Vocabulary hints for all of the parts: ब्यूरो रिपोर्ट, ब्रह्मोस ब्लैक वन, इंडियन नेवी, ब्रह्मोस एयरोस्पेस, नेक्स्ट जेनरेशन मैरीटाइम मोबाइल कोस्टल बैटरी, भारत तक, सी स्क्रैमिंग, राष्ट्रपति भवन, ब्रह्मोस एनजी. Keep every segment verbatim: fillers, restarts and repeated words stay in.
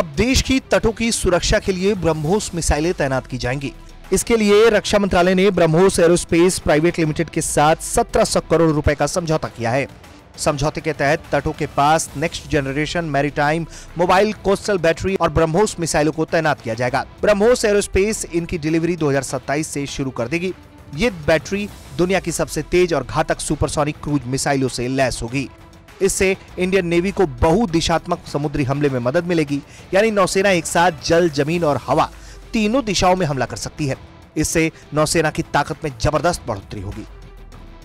अब देश की तटों की सुरक्षा के लिए ब्रह्मोस मिसाइलें तैनात की जाएंगी। इसके लिए रक्षा मंत्रालय ने ब्रह्मोस एयरोस्पेस प्राइवेट लिमिटेड के साथ सत्रह सौ करोड़ रुपए का समझौता किया है। समझौते के तहत तटों के पास नेक्स्ट जेनरेशन मैरीटाइम मोबाइल कोस्टल बैटरी और ब्रह्मोस मिसाइलों को तैनात किया जाएगा। ब्रह्मोस एयरोस्पेस इनकी डिलीवरी दो हज़ार सत्ताईस से शुरू कर देगी। ये बैटरी दुनिया की सबसे तेज और घातक सुपरसोनिक क्रूज मिसाइलों से लैस होगी। इससे इंडियन नेवी को बहुदिशात्मक समुद्री हमले में मदद मिलेगी, यानी नौसेना एक साथ जल, जमीन और हवा तीनों दिशाओं में हमला कर सकती है। इससे नौसेना की ताकत में जबरदस्त बढ़ोतरी होगी।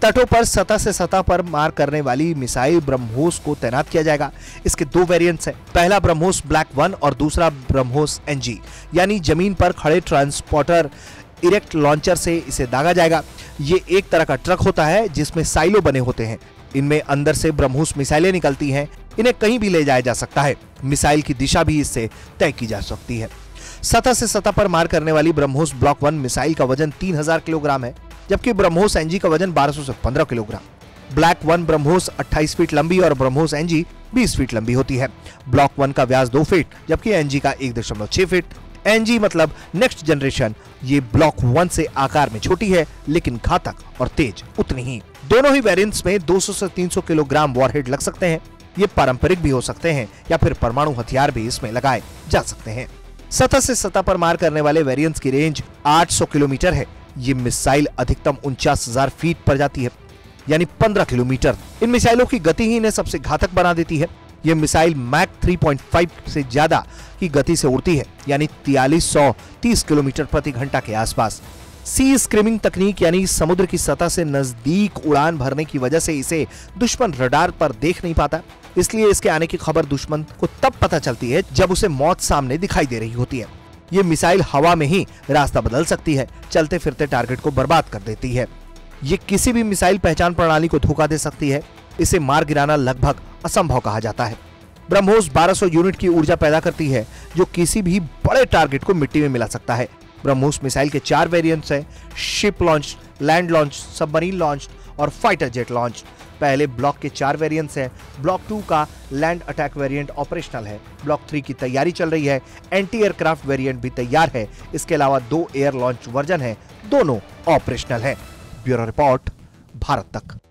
तटों पर सतह से सतह पर मार करने वाली मिसाइल ब्रह्मोस को तैनात किया जाएगा। इसके दो वेरिएंट्स हैं, पहला ब्रह्मोस ब्लैक वन और दूसरा ब्रह्मोस एनजी, यानी जमीन पर खड़े ट्रांसपोर्टर इरेक्ट लॉन्चर से इसे दागा जाएगा। ये एक तरह का ट्रक होता है जिसमें साइलो बने होते हैं। इनमें अंदर से ब्रह्मोस मिसाइलें निकलती हैं। इन्हें कहीं भी ले जाया जा सकता है। मिसाइल की दिशा भी इससे तय की जा सकती है। सतह से सतह पर मार करने वाली ब्रह्मोस ब्लॉक वन मिसाइल का वजन तीन हज़ार किलोग्राम है, जबकि ब्रह्मोस एनजी का वजन बारह सौ से पंद्रह किलोग्राम। ब्लैक वन ब्रह्मोस अट्ठाईस फीट लंबी और ब्रह्मोस एनजी बीस फीट लंबी होती है। ब्लॉक वन का व्यास दो फीट, जबकि एनजी का एक दशमलव छह फीट। एनजी मतलब नेक्स्ट जनरेशन। ये ब्लॉक वन से आकार में छोटी है, लेकिन घातक और तेज उतनी ही। दोनों ही वेरिएंट्स में दो सौ से तीन सौ किलोग्राम वॉरहेड लग सकते हैं। ये पारंपरिक भी हो सकते हैं या फिर परमाणु हथियार भी इसमें लगाए जा सकते हैं। सतह से सतह पर मार करने वाले वेरिएंट्स की रेंज आठ सौ किलोमीटर है। ये मिसाइल अधिकतम उनचास हजार फीट पर जाती है, यानी पंद्रह किलोमीटर। इन मिसाइलों की गति ही इन्हें सबसे घातक बना देती है। ये मिसाइल मैक तीन पॉइंट पाँच से ज्यादा की गति से उड़ती है, यानी तैंतालीस सौ तीस किलोमीटर प्रति घंटा के आसपास। सी स्क्रैमिंग तकनीक, यानी समुद्र की सतह से नजदीक उड़ान भरने की वजह से इसे दुश्मन रडार पर देख नहीं पाता। इसलिए इसके आने की खबर दुश्मन को तब पता चलती है जब उसे मौत सामने दिखाई दे रही होती है। ये मिसाइल हवा में ही रास्ता बदल सकती है, चलते फिरते टारगेट को बर्बाद कर देती है। ये किसी भी मिसाइल पहचान प्रणाली को धोखा दे सकती है। इसे मार गिराना लगभग असंभव कहा जाता है। ब्रह्मोस बारह सौ यूनिट की ऊर्जा पैदा करती है, जो किसी भी बड़े टारगेट को मिट्टी में मिला सकता है। ब्रह्मोस मिसाइल के चार वेरिएंट्स हैं, ship launch, land launch, submarine launch और फाइटर जेट लॉन्च। पहले ब्लॉक के चार वेरिएंट्स हैं। ब्लॉक टू का लैंड अटैक वेरिएंट ऑपरेशनल है। ब्लॉक थ्री की तैयारी चल रही है। एंटी एयरक्राफ्ट वेरिएंट भी तैयार है। इसके अलावा दो एयर लॉन्च वर्जन है, दोनों ऑपरेशनल है। ब्यूरो रिपोर्ट, भारत तक।